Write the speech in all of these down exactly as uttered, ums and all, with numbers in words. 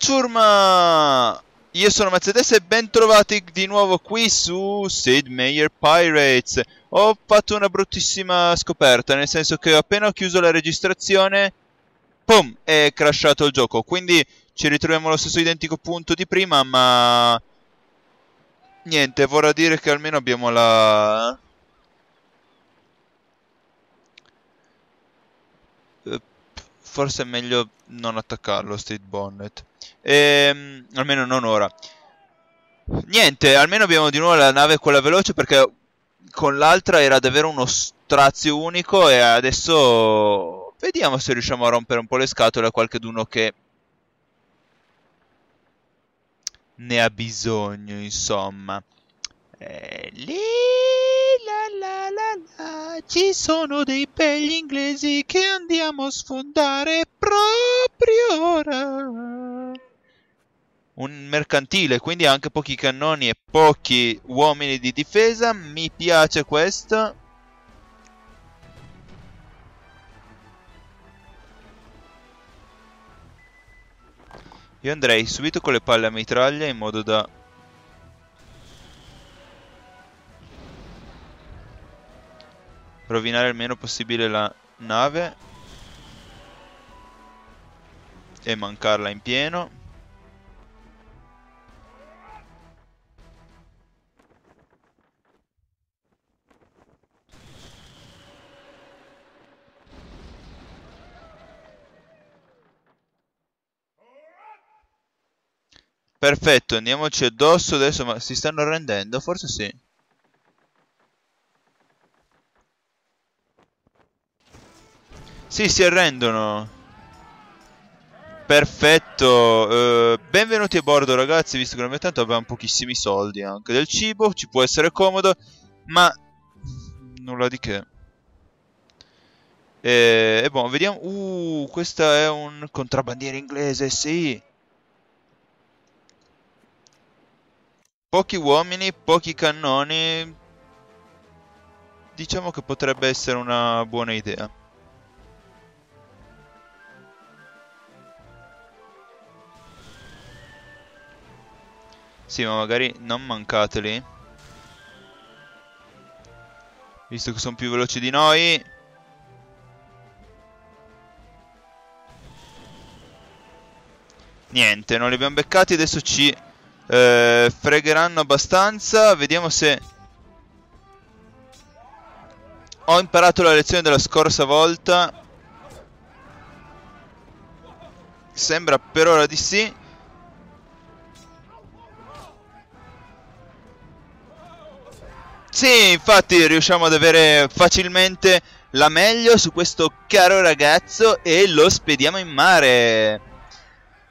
ciurma! Io sono Matsetes e ben trovati di nuovo qui su Sid Meier's Pirates. Ho fatto una bruttissima scoperta, nel senso che appena ho chiuso la registrazione, pum, è crashato il gioco. Quindi ci ritroviamo allo stesso identico punto di prima, ma... niente, vorrà dire che almeno abbiamo la... forse è meglio non attaccarlo, Stede Bonnet. Ehm, almeno non ora. Niente, almeno abbiamo di nuovo la nave quella veloce, perché con l'altra era davvero uno strazio unico. E adesso vediamo se riusciamo a rompere un po' le scatole a qualcheduno che ne ha bisogno, insomma. Eh, lì, la, la, la, la, ci sono dei belli inglesi che andiamo a sfondare proprio ora. Un mercantile, quindi anche pochi cannoni e pochi uomini di difesa. Mi piace questo. Io andrei subito con le palle a mitraglia in modo da... rovinare il meno possibile la nave e mancarla in pieno. Perfetto, andiamoci addosso adesso, ma si stanno rendendo? Forse sì. Sì, si arrendono. Perfetto. uh, Benvenuti a bordo ragazzi. Visto che non abbiamo tanto, abbiamo pochissimi soldi. Anche del cibo, ci può essere comodo, ma nulla di che. E, e boh, vediamo. Uh, questa è un contrabbandiere inglese, sì. Pochi uomini, pochi cannoni. Diciamo che potrebbe essere una buona idea. Sì, ma magari non mancateli, visto che sono più veloci di noi. Niente, non li abbiamo beccati. Adesso ci eh, fregheranno abbastanza. Vediamo se... ho imparato la lezione della scorsa volta. Sembra per ora di sì. Sì, infatti riusciamo ad avere facilmente la meglio su questo caro ragazzo e lo spediamo in mare.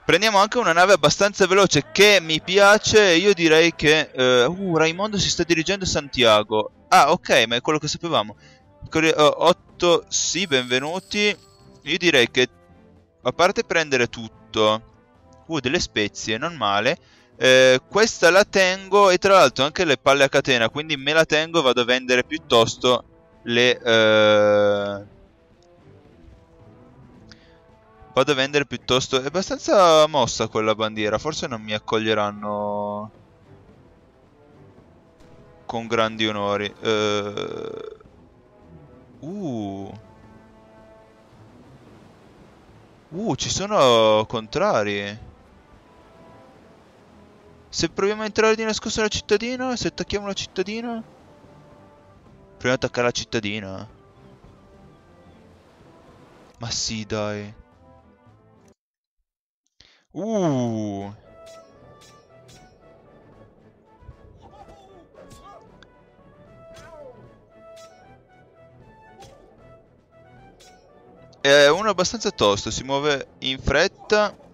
Prendiamo anche una nave abbastanza veloce che mi piace. Io direi che... Uh, uh Raimondo si sta dirigendo a Santiago. Ah, ok, ma è quello che sapevamo. otto, sì, benvenuti. Io direi che, a parte prendere tutto... Uh, delle spezie, non male. Eh, questa la tengo e tra l'altro anche le palle a catena, quindi me la tengo e vado a vendere piuttosto le eh... vado a vendere piuttosto. È abbastanza mossa quella bandiera, forse non mi accoglieranno con grandi onori. eh... uh. Uh, ci sono contrari. Se proviamo a entrare di nascosto nella cittadina, se attacchiamo la cittadina... proviamo ad attaccare la cittadina. Ma sì, dai. Uh. È uno abbastanza tosto, si muove in fretta.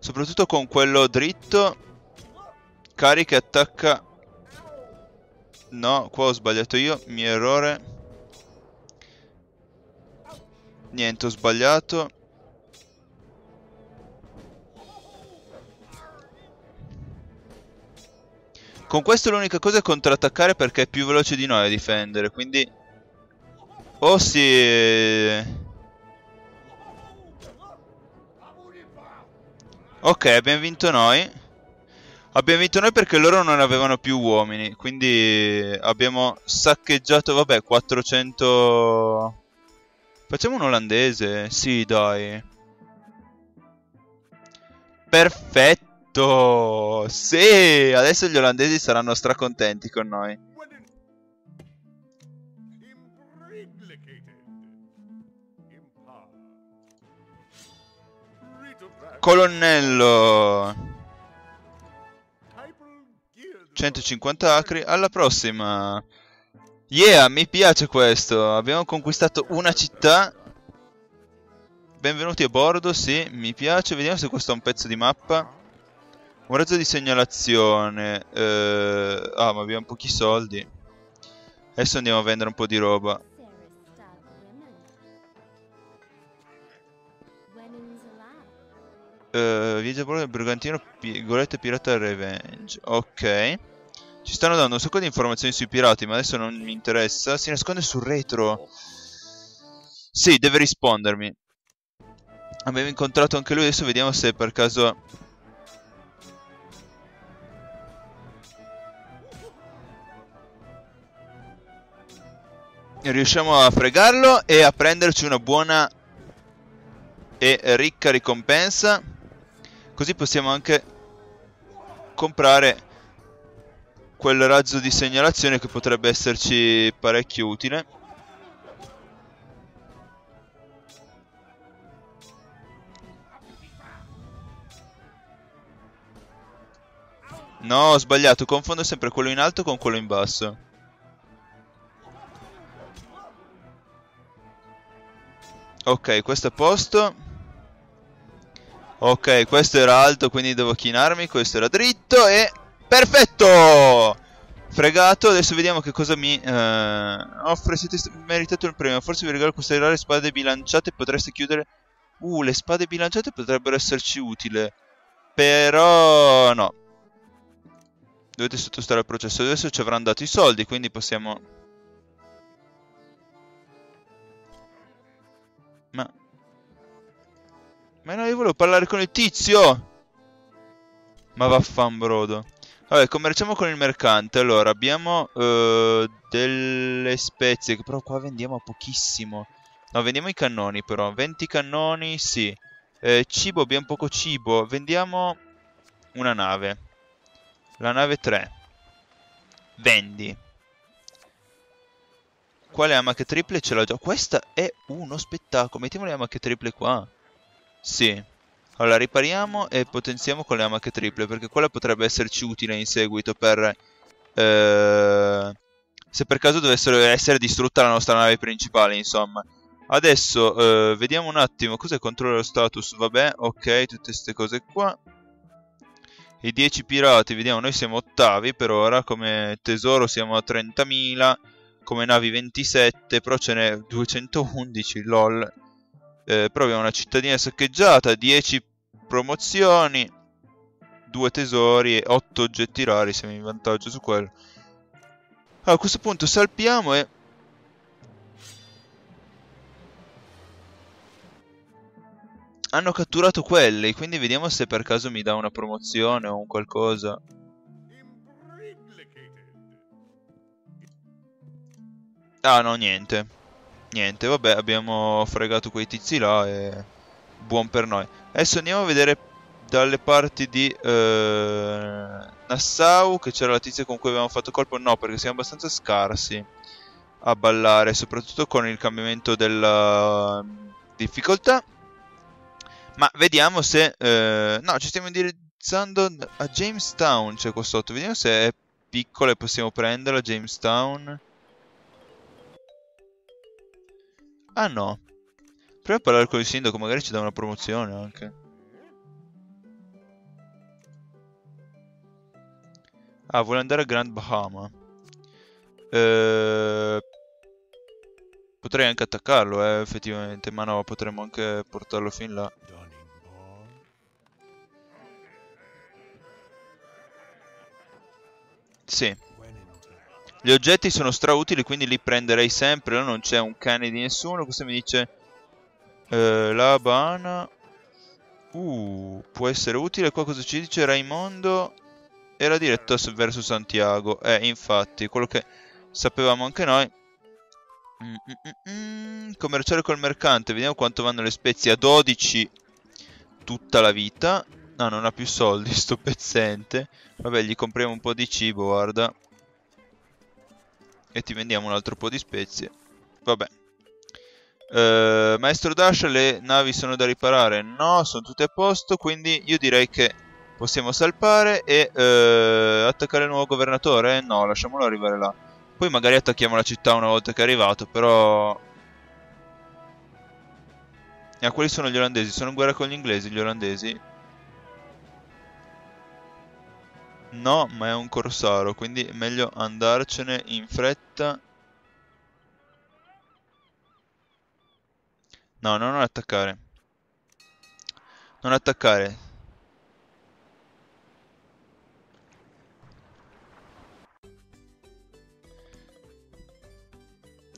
Soprattutto con quello dritto. Carica e attacca. No, qua ho sbagliato io. Mio errore. Niente, ho sbagliato. Con questo l'unica cosa è contrattaccare, perché è più veloce di noi a difendere. Quindi o si... Ok, abbiamo vinto noi. Abbiamo vinto noi perché loro non avevano più uomini. Quindi abbiamo saccheggiato, vabbè, quattrocento... Facciamo un olandese. Sì, dai. Perfetto. Sì, adesso gli olandesi saranno stracontenti con noi. Colonnello, centocinquanta acri. Alla prossima. Yeah, mi piace questo. Abbiamo conquistato una città. Benvenuti a bordo, sì, mi piace. Vediamo se questo è un pezzo di mappa. Un razzo di segnalazione. eh, Ah, ma abbiamo pochi soldi. Adesso andiamo a vendere un po' di roba. Uh, viaggio a bordo del brigantino Goletta Pirata Revenge. Ok. Ci stanno dando un sacco di informazioni sui pirati, ma adesso non mi interessa. Si nasconde sul retro. Sì, deve rispondermi. Abbiamo incontrato anche lui. Adesso vediamo se per caso... riusciamo a fregarlo e a prenderci una buona e ricca ricompensa. Così possiamo anche comprare quel razzo di segnalazione che potrebbe esserci parecchio utile. No, ho sbagliato, confondo sempre quello in alto con quello in basso. Ok, questo è a posto. Ok, questo era alto, quindi devo chinarmi. Questo era dritto e... perfetto! Fregato, adesso vediamo che cosa mi eh, offre. Siete meritato il premio. Forse vi regalo questa rara spade bilanciate. Potreste chiudere... Uh, le spade bilanciate potrebbero esserci utili. Però... no. Dovete sottostare al processo. Adesso ci avranno dato i soldi, quindi possiamo... ma... ma no, io volevo parlare con il tizio! Ma vaffanbrodo. Vabbè, commerciamo con il mercante. Allora, abbiamo uh, delle spezie, che però qua vendiamo pochissimo. No, vendiamo i cannoni però. venti cannoni, sì. Eh, cibo, abbiamo poco cibo. Vendiamo una nave. La nave tre. Vendi. Quale amache triple ce l'ho già? Questa è uno spettacolo. Mettiamo le amache triple qua. Sì. Allora ripariamo e potenziamo con le amache triple, perché quella potrebbe esserci utile in seguito per eh, se per caso dovessero essere distrutta la nostra nave principale, insomma. Adesso eh, vediamo un attimo. Cos'è controllo lo status? Vabbè, ok, tutte queste cose qua. I dieci pirati, vediamo, noi siamo ottavi per ora. Come tesoro siamo a trentamila. Come navi ventisette. Però ce n'è duecentoundici, lol. Eh, però abbiamo una cittadina saccheggiata, dieci promozioni, due tesori e otto oggetti rari, siamo in vantaggio su quello. Allora, a questo punto salpiamo e... hanno catturato quelli, quindi vediamo se per caso mi dà una promozione o un qualcosa. Ah no, niente. Niente, vabbè, abbiamo fregato quei tizi là e buon per noi. Adesso andiamo a vedere dalle parti di eh, Nassau, che c'era la tizia con cui avevamo fatto colpo. No, perché siamo abbastanza scarsi a ballare, soprattutto con il cambiamento della difficoltà. Ma vediamo se... Eh, no, ci stiamo indirizzando a Jamestown, c'è cioè qua sotto. Vediamo se è piccola e possiamo prenderla, Jamestown. Ah no, prima a parlare con il sindaco, magari ci dà una promozione anche. Ah, vuole andare a Grand Bahama. eh, Potrei anche attaccarlo, eh, effettivamente. Ma no, potremmo anche portarlo fin là. Sì. Gli oggetti sono strautili, quindi li prenderei sempre. Là non c'è un cane di nessuno. Questo mi dice eh, Labana. Uh, può essere utile. Qua cosa ci dice? Raimondo era diretto verso Santiago. Eh, infatti, quello che sapevamo anche noi. Mm, mm, mm, commerciare col mercante. Vediamo quanto vanno le spezie. A dodici tutta la vita. No, non ha più soldi sto pezzente. Vabbè, gli compriamo un po' di cibo, guarda. E ti vendiamo un altro po' di spezie. Vabbè. Uh, Maestro Dash, le navi sono da riparare? No, sono tutte a posto. Quindi io direi che possiamo salpare e uh, attaccare il nuovo governatore? No, lasciamolo arrivare là. Poi magari attacchiamo la città una volta che è arrivato, però... Ah, quelli sono gli olandesi. Sono in guerra con gli inglesi, gli olandesi? No, ma è un corsaro, quindi è meglio andarcene in fretta. No, no, non attaccare. Non attaccare.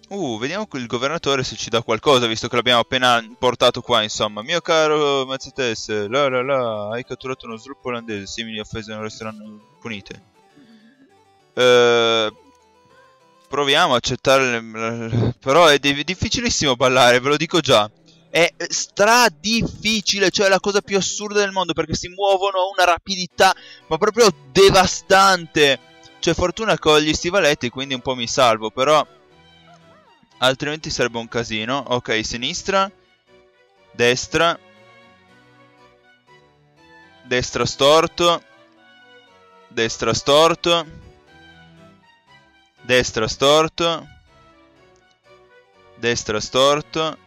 Uh, vediamo il governatore se ci dà qualcosa, visto che l'abbiamo appena portato qua, insomma. Mio caro Matsetes, la la la, hai catturato uno sviluppo olandese, simili offese non resteranno punite. Uh, proviamo a accettare, le... però è di difficilissimo ballare, ve lo dico già. È stra difficile, cioè è la cosa più assurda del mondo, perché si muovono a una rapidità, ma proprio devastante. Cioè, fortuna che ho gli stivaletti, quindi un po' mi salvo, però... Altrimenti sarebbe un casino. Ok, sinistra. Destra. Destra storto. Destra storto. Destra storto. Destra storto.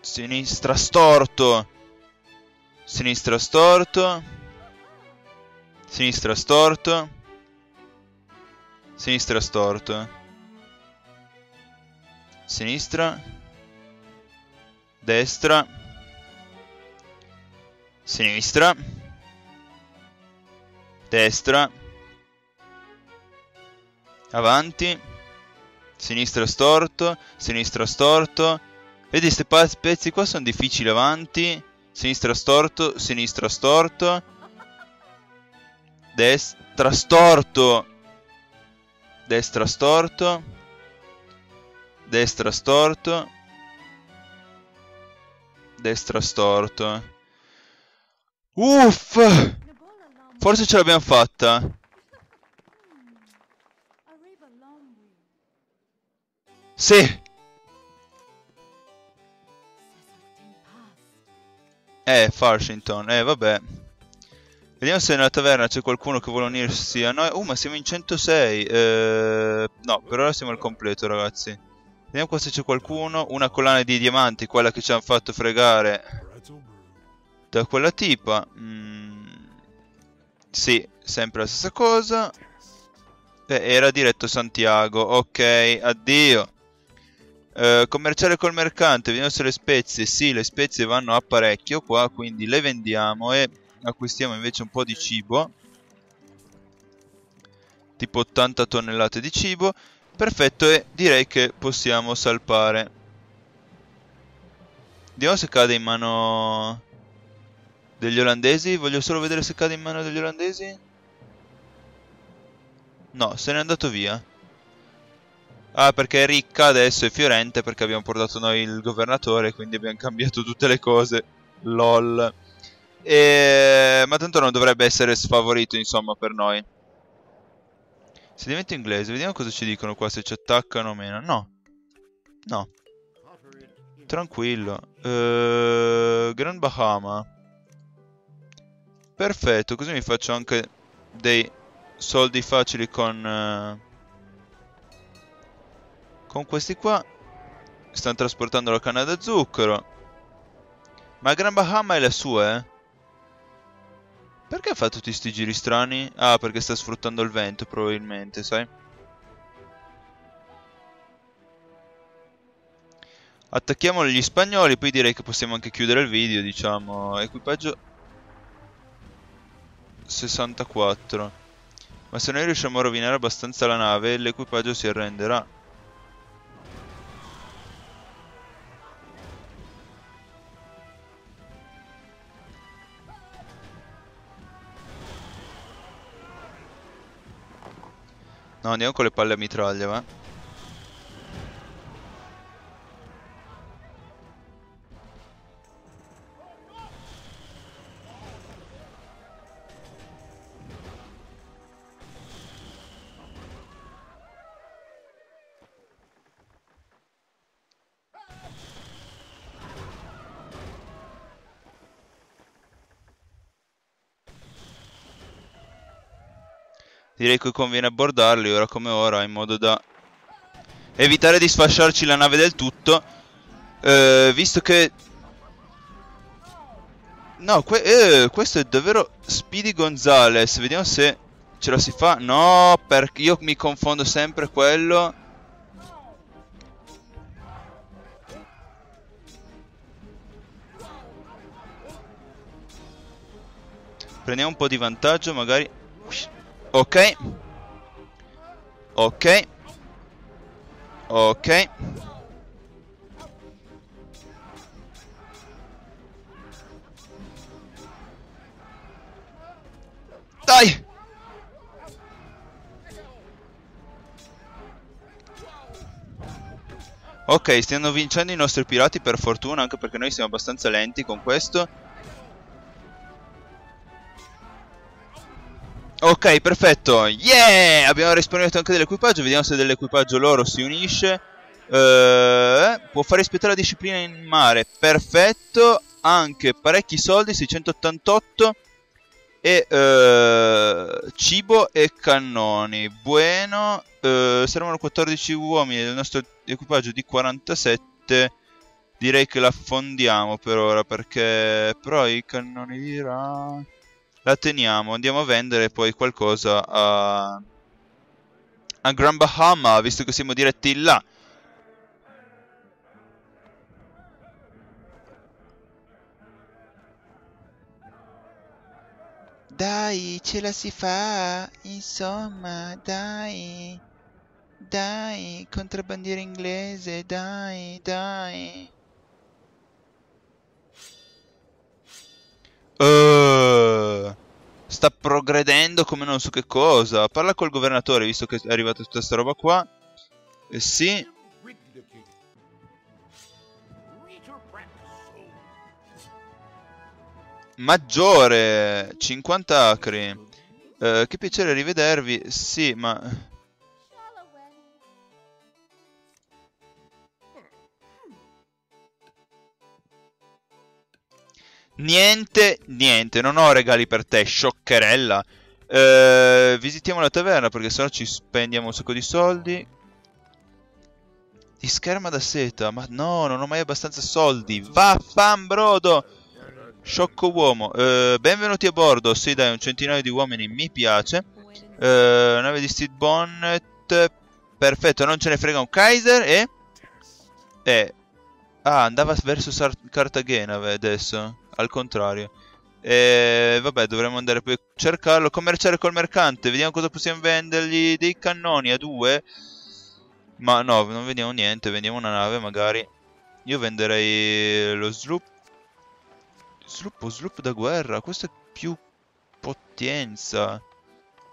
Sinistra storto. Sinistra storto. Sinistra storto. Sinistra storto. Sinistra. Destra. Sinistra. Destra. Avanti. Sinistra storto. Sinistra storto. Vedi, queste pezzi qua sono difficili. Avanti. Sinistra storto. Sinistra storto. Destra storto. Destra storto. Destra storto. Destra storto. Uff! Forse ce l'abbiamo fatta. Sì! Eh, Farshinton. Eh, vabbè. Vediamo se nella taverna c'è qualcuno che vuole unirsi a noi. Uh, ma siamo in centosei. Eh, no, per ora siamo al completo, ragazzi. Vediamo qua se c'è qualcuno. Una collana di diamanti, quella che ci hanno fatto fregare da quella tipa. Mm. Sì, sempre la stessa cosa. Beh, era diretto Santiago. Ok, addio. Eh, commerciare col mercante. Vediamo se le spezie. Sì, le spezie vanno a parecchio qua, quindi le vendiamo e acquistiamo invece un po' di cibo. Tipo ottanta tonnellate di cibo. Perfetto, e direi che possiamo salpare. Vediamo se cade in mano degli olandesi. Voglio solo vedere se cade in mano degli olandesi. No, se n'è andato via. Ah, perché è ricca adesso e fiorente, perché abbiamo portato noi il governatore, quindi abbiamo cambiato tutte le cose. LOL. E... ma tanto non dovrebbe essere sfavorito, insomma, per noi. Se diventa inglese, vediamo cosa ci dicono qua, se ci attaccano o meno. No. No. Tranquillo. uh, Grand Bahama. Perfetto, così mi faccio anche dei soldi facili con uh, con questi qua. Stanno trasportando la canna da zucchero. Ma Grand Bahama è la sua, eh? Perché fa tutti sti giri strani? Ah, perché sta sfruttando il vento, probabilmente, sai? Attacchiamo gli spagnoli, poi direi che possiamo anche chiudere il video, diciamo. Equipaggio sessantaquattro. Ma se noi riusciamo a rovinare abbastanza la nave, l'equipaggio si arrenderà. No, andiamo con le palle a mitraglia, va. Direi che conviene abbordarli ora come ora, in modo da evitare di sfasciarci la nave del tutto, eh, visto che... No, que eh, questo è davvero Speedy Gonzales. Vediamo se ce la si fa. No, perché io mi confondo sempre quello. Prendiamo un po' di vantaggio, magari... Ok, ok, ok. Dai! Ok, stiano vincendo i nostri pirati, per fortuna, anche perché noi siamo abbastanza lenti con questo. Ok, perfetto, yeah! Abbiamo risparmiato anche dell'equipaggio, vediamo se dell'equipaggio loro si unisce. Eh, può far rispettare la disciplina in mare, perfetto, anche parecchi soldi, seicentottantotto, e eh, cibo e cannoni, buono. Eh, servono quattordici uomini, il nostro equipaggio di quarantasette, direi che la fondiamo per ora, perché però i cannoni di ra... La teniamo, andiamo a vendere poi qualcosa a... a Grand Bahama, visto che siamo diretti là. Dai, ce la si fa, insomma, dai. Dai, contrabbandiere inglese, dai, dai. Uh, sta progredendo come non so che cosa. Parla col governatore, visto che è arrivata tutta sta roba qua. Eh, sì. Maggiore, cinquanta acri. Uh, che piacere rivedervi. Sì, ma... Niente, niente, non ho regali per te, scioccherella. eh, Visitiamo la taverna, perché sennò ci spendiamo un sacco di soldi. Di scherma da seta, ma no, non ho mai abbastanza soldi. Vaffanbrodo, sciocco uomo. eh, Benvenuti a bordo, sì dai, un centinaio di uomini, mi piace. eh, Nave di Stede Bonnet, perfetto, non ce ne frega un Kaiser. E... Eh Ah, andava verso Sar Cartagena adesso, al contrario. E vabbè, dovremmo andare poi a cercarlo. Commerciare col mercante, vediamo cosa possiamo vendergli. Dei cannoni a due. Ma no, non vendiamo niente, vendiamo una nave magari. Io venderei lo sloop. Sloop o sloop da guerra? Questo è più potenza.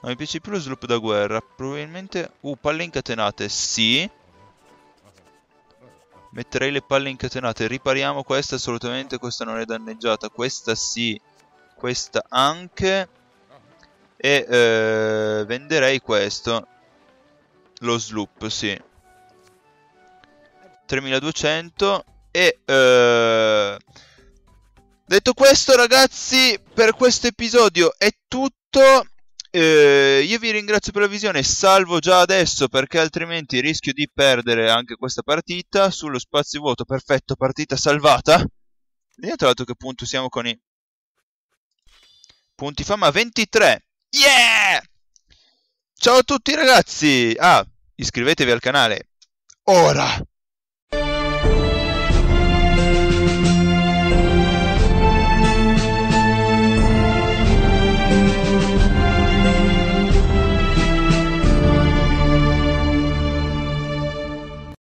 Non mi piace più lo sloop da guerra. Probabilmente... Uh, palle incatenate, sì. Metterei le palle incatenate. Ripariamo questa assolutamente. Questa non è danneggiata. Questa sì. Questa anche. E eh, venderei questo. Lo sloop, sì. tremiladuecento. E eh... detto questo, ragazzi, per questo episodio è tutto. Eh, io vi ringrazio per la visione, salvo già adesso perché altrimenti rischio di perdere anche questa partita sullo spazio vuoto. Perfetto, partita salvata. Vediamo tra l'altro che punto siamo con i punti fama, ventitré. Yeah! Ciao a tutti ragazzi. Ah, iscrivetevi al canale ora.